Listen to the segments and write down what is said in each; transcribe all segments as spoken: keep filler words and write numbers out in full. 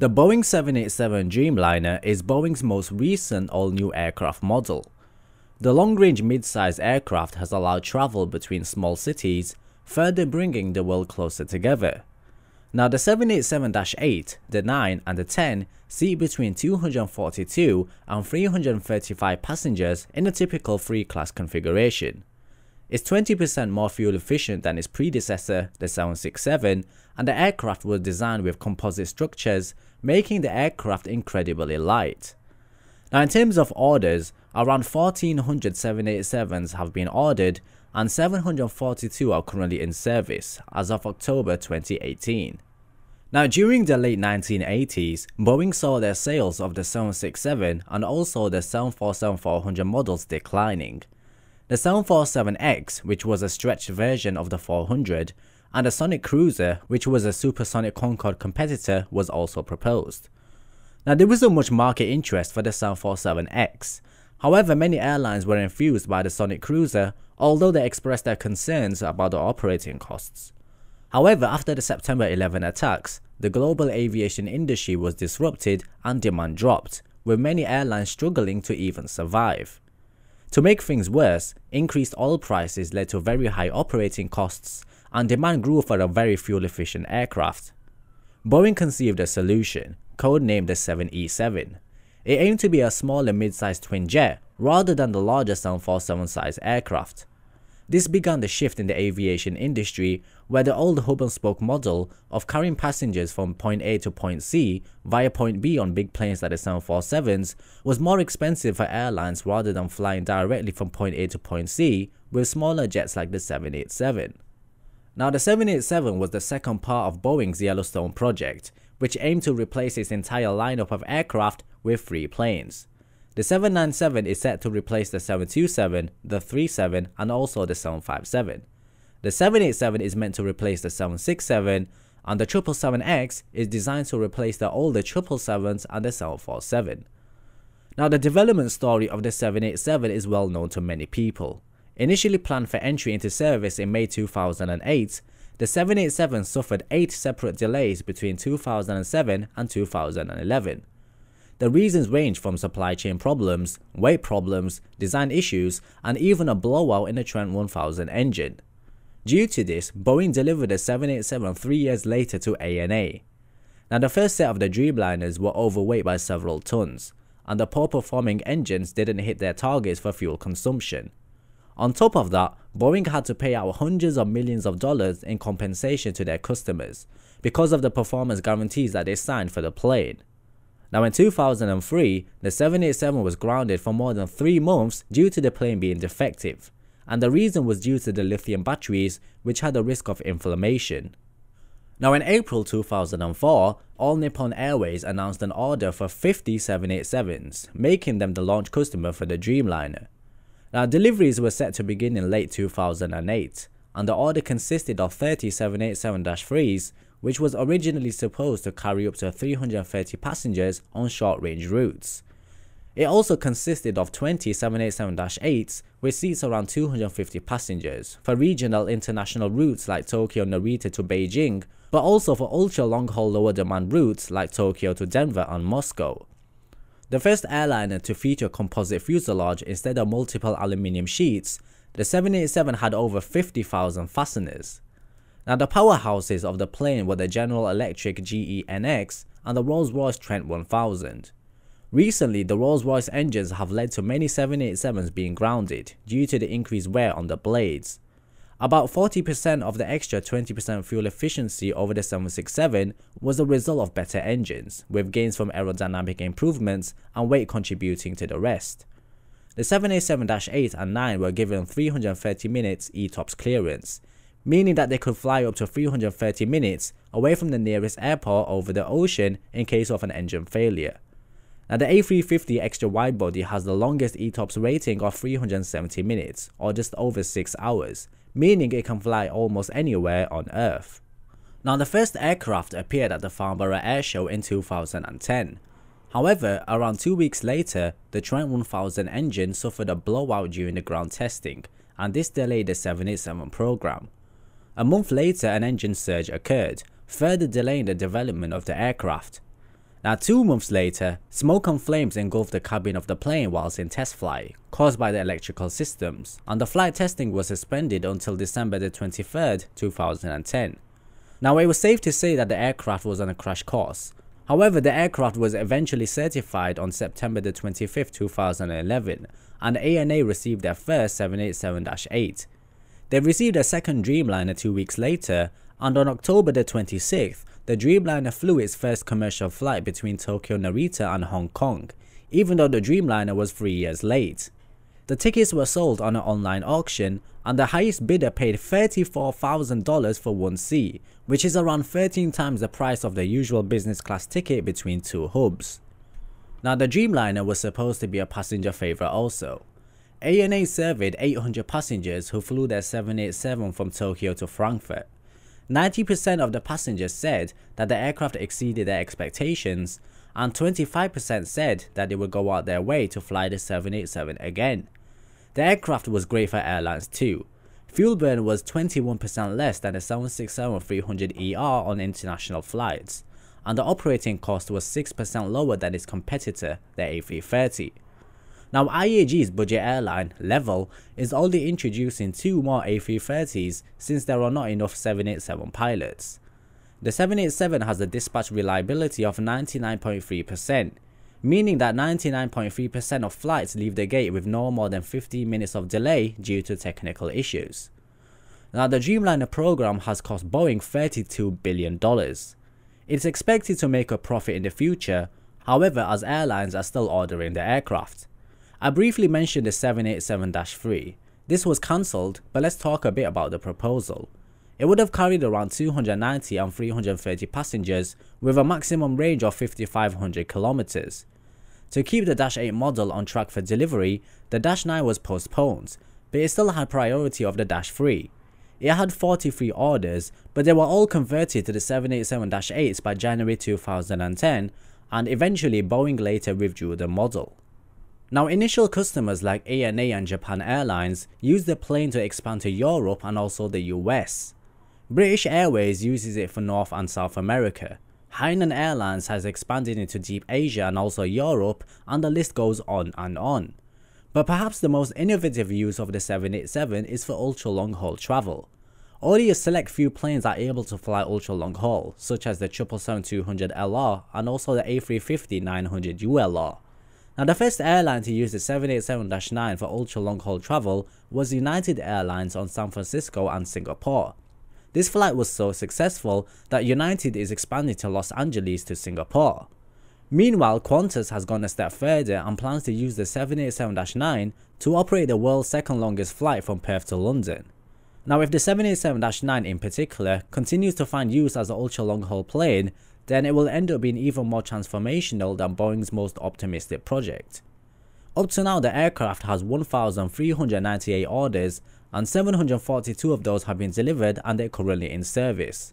The Boeing seven eighty-seven Dreamliner is Boeing's most recent all-new aircraft model. The long-range mid-size aircraft has allowed travel between small cities, further bringing the world closer together. Now the seven eighty-seven dash eight, the nine and the ten seat between two hundred forty-two and three hundred thirty-five passengers in a typical three-class configuration. It's twenty percent more fuel efficient than its predecessor, the seven sixty-seven, and the aircraft was designed with composite structures, making the aircraft incredibly light. Now in terms of orders, around fourteen hundred seven eighty-sevens have been ordered and seven hundred forty-two are currently in service as of October twenty eighteen. Now during the late nineteen eighties, Boeing saw their sales of the seven sixty-seven and also the seven forty-seven four hundred models declining. The seven forty-seven X, which was a stretched version of the four hundred, and a Sonic Cruiser, which was a supersonic Concorde competitor, was also proposed. Now there wasn't much market interest for the seven forty-seven X. However, many airlines were enthused by the Sonic Cruiser, although they expressed their concerns about the operating costs. However, after the September eleventh attacks, the global aviation industry was disrupted and demand dropped, with many airlines struggling to even survive. To make things worse, increased oil prices led to very high operating costs, and demand grew for a very fuel-efficient aircraft. Boeing conceived a solution, codenamed the seven E seven. It aimed to be a smaller mid-sized twin jet rather than the larger seven forty-seven-sized aircraft. This began the shift in the aviation industry, where the old hub-and-spoke model of carrying passengers from point A to point C via point B on big planes like the seven forty-sevens was more expensive for airlines rather than flying directly from point A to point C with smaller jets like the seven eighty-seven. Now the seven eighty-seven was the second part of Boeing's Yellowstone project, which aimed to replace its entire lineup of aircraft with three planes. The seven ninety-seven is set to replace the seven twenty-seven, the thirty-seven and also the seven fifty-seven. The seven eighty-seven is meant to replace the seven sixty-seven, and the seven seventy-seven X is designed to replace the older seven seventy-sevens and the seven forty-seven. Now the development story of the seven eighty-seven is well known to many people. Initially planned for entry into service in May two thousand eight, the seven eighty-seven suffered eight separate delays between two thousand seven and two thousand eleven. The reasons range from supply chain problems, weight problems, design issues, and even a blowout in the Trent one thousand engine. Due to this, Boeing delivered the seven eighty-seven three years later to A N A. Now the first set of the Dreamliners were overweight by several tons, and the poor-performing engines didn't hit their targets for fuel consumption. On top of that, Boeing had to pay out hundreds of millions of dollars in compensation to their customers because of the performance guarantees that they signed for the plane. Now in two thousand three, the seven eighty-seven was grounded for more than three months due to the plane being defective, and the reason was due to the lithium batteries, which had a risk of inflammation. Now in April two thousand four, All Nippon Airways announced an order for fifty seven eighty-sevens, making them the launch customer for the Dreamliner. Now deliveries were set to begin in late two thousand eight, and the order consisted of thirty seven eighty-seven dash threes, which was originally supposed to carry up to three hundred thirty passengers on short-range routes. It also consisted of twenty seven eighty-seven dash eights with seats around two hundred fifty passengers for regional international routes like Tokyo Narita to Beijing, but also for ultra-long-haul lower-demand routes like Tokyo to Denver and Moscow. The first airliner to feature composite fuselage instead of multiple aluminium sheets, the seven eighty-seven had over fifty thousand fasteners. Now the powerhouses of the plane were the General Electric G E N X and the Rolls-Royce Trent one thousand. Recently, the Rolls-Royce engines have led to many seven eighty-sevens being grounded due to the increased wear on the blades. About forty percent of the extra twenty percent fuel efficiency over the seven sixty-seven was a result of better engines, with gains from aerodynamic improvements and weight contributing to the rest. The seven eighty-seven dash eight and nine were given three hundred thirty minutes E TOPS clearance, meaning that they could fly up to three hundred thirty minutes away from the nearest airport over the ocean in case of an engine failure. Now the A three fifty extra widebody has the longest E TOPS rating of three hundred seventy minutes, or just over six hours, meaning it can fly almost anywhere on Earth. Now the first aircraft appeared at the Farnborough Air Show in two thousand ten. However, around two weeks later, the Trent one thousand engine suffered a blowout during the ground testing, and this delayed the seven eighty-seven program. A month later, an engine surge occurred, further delaying the development of the aircraft. Now, two months later, smoke and flames engulfed the cabin of the plane whilst in test flight, caused by the electrical systems, and the flight testing was suspended until December the twenty-third, two thousand ten. Now, it was safe to say that the aircraft was on a crash course. However, the aircraft was eventually certified on September the twenty-fifth, two thousand eleven, and A N A received their first seven eighty-seven dash eight. They received a second Dreamliner two weeks later, and on October the twenty-sixth, the Dreamliner flew its first commercial flight between Tokyo Narita and Hong Kong, even though the Dreamliner was three years late. The tickets were sold on an online auction, and the highest bidder paid thirty-four thousand dollars for one seat, which is around thirteen times the price of the usual business class ticket between two hubs. Now, the Dreamliner was supposed to be a passenger favourite also. A N A surveyed eight hundred passengers who flew their seven eighty-seven from Tokyo to Frankfurt. ninety percent of the passengers said that the aircraft exceeded their expectations, and twenty-five percent said that they would go out their way to fly the seven eighty-seven again. The aircraft was great for airlines too. Fuel burn was twenty-one percent less than the seven sixty-seven dash three hundred E R on international flights, and the operating cost was six percent lower than its competitor, the A three thirty. Now, I A G's budget airline, LEVEL, is only introducing two more A three thirties since there are not enough seven eighty-seven pilots. The seven eighty-seven has a dispatch reliability of ninety-nine point three percent, meaning that ninety-nine point three percent of flights leave the gate with no more than fifteen minutes of delay due to technical issues. Now, the Dreamliner program has cost Boeing thirty-two billion dollars. It's expected to make a profit in the future, however, as airlines are still ordering the aircraft. I briefly mentioned the seven eighty-seven dash three. This was cancelled, but let's talk a bit about the proposal. It would have carried around two hundred ninety and three hundred thirty passengers with a maximum range of fifty-five hundred kilometers. To keep the dash eight model on track for delivery, the dash nine was postponed, but it still had priority of the dash three. It had forty-three orders, but they were all converted to the seven eighty-seven dash eights by January two thousand ten, and eventually Boeing later withdrew the model. Now, initial customers like A N A and Japan Airlines used the plane to expand to Europe and also the U S. British Airways uses it for North and South America. Hainan Airlines has expanded into deep Asia and also Europe, and the list goes on and on. But perhaps the most innovative use of the seven eighty-seven is for ultra long haul travel. Only a select few planes are able to fly ultra long haul, such as the seven seventy-seven dash two hundred L R and also the A three fifty dash nine hundred U L R. Now, the first airline to use the seven eighty-seven dash nine for ultra long haul travel was United Airlines on San Francisco and Singapore. This flight was so successful that United is expanding to Los Angeles to Singapore. Meanwhile, Qantas has gone a step further and plans to use the seven eighty-seven dash nine to operate the world's second longest flight from Perth to London. Now, if the seven eighty-seven dash nine in particular continues to find use as an ultra long haul plane, then it will end up being even more transformational than Boeing's most optimistic project. Up to now, the aircraft has one thousand three hundred ninety-eight orders, and seven hundred forty-two of those have been delivered and they're currently in service.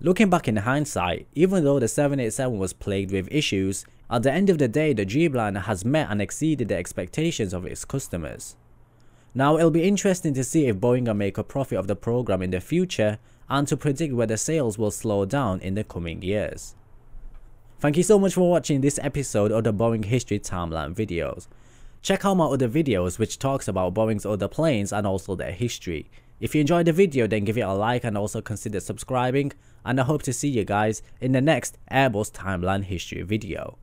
Looking back in hindsight, even though the seven eighty-seven was plagued with issues, at the end of the day the Dreamliner has met and exceeded the expectations of its customers. Now, it'll be interesting to see if Boeing can make a profit of the program in the future, and to predict whether sales will slow down in the coming years. Thank you so much for watching this episode of the Boeing History Timeline videos. Check out my other videos which talks about Boeing's other planes and also their history. If you enjoyed the video, then give it a like and also consider subscribing, and I hope to see you guys in the next Airbus Timeline History video.